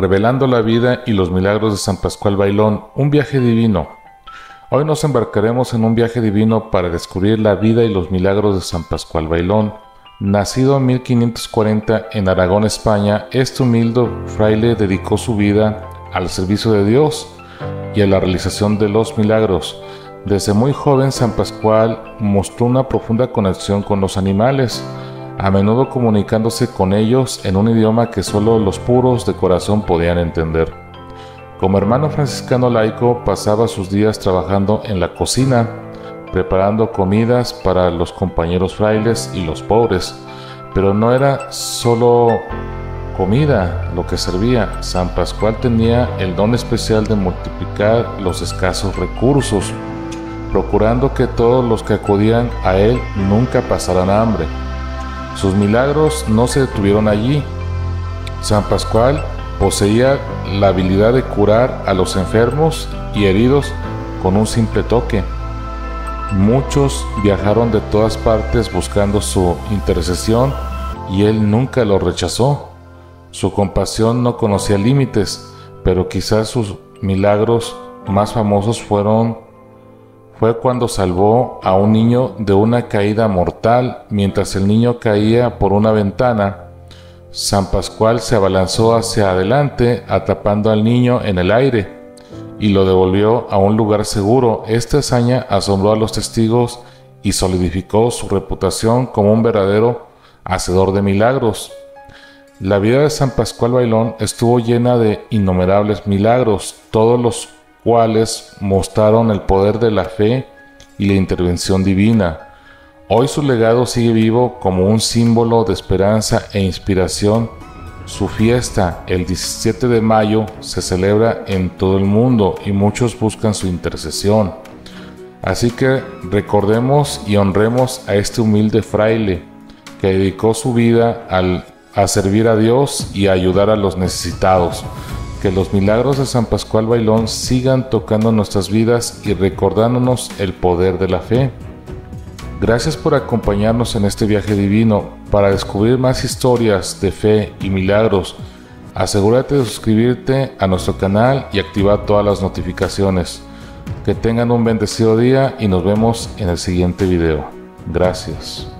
revelando la vida y los milagros de San Pascual Bailón, un viaje divino. Hoy nos embarcaremos en un viaje divino para descubrir la vida y los milagros de San Pascual Bailón, nacido en 1540 en Aragón, España. Este humilde fraile dedicó su vida al servicio de Dios y a la realización de los milagros. Desde muy joven, San Pascual mostró una profunda conexión con los animales, a menudo comunicándose con ellos en un idioma que solo los puros de corazón podían entender. Como hermano franciscano laico, pasaba sus días trabajando en la cocina, preparando comidas para los compañeros frailes y los pobres. Pero no era solo comida lo que servía. San Pascual tenía el don especial de multiplicar los escasos recursos, procurando que todos los que acudían a él nunca pasaran hambre. Sus milagros no se detuvieron allí. San Pascual poseía la habilidad de curar a los enfermos y heridos con un simple toque. Muchos viajaron de todas partes buscando su intercesión y él nunca lo rechazó. Su compasión no conocía límites, pero quizás sus milagros más famosos fue cuando salvó a un niño de una caída mortal. Mientras el niño caía por una ventana, San Pascual se abalanzó hacia adelante, atrapando al niño en el aire, y lo devolvió a un lugar seguro. Esta hazaña asombró a los testigos y solidificó su reputación como un verdadero hacedor de milagros. La vida de San Pascual Bailón estuvo llena de innumerables milagros, todos los cuales mostraron el poder de la fe y la intervención divina. Hoy su legado sigue vivo como un símbolo de esperanza e inspiración. Su fiesta, el 17 de mayo, se celebra en todo el mundo y muchos buscan su intercesión. Así que recordemos y honremos a este humilde fraile que dedicó su vida a servir a Dios y a ayudar a los necesitados. Que los milagros de San Pascual Bailón sigan tocando nuestras vidas y recordándonos el poder de la fe. Gracias por acompañarnos en este viaje divino. Para descubrir más historias de fe y milagros, asegúrate de suscribirte a nuestro canal y activar todas las notificaciones. Que tengan un bendecido día y nos vemos en el siguiente video. Gracias.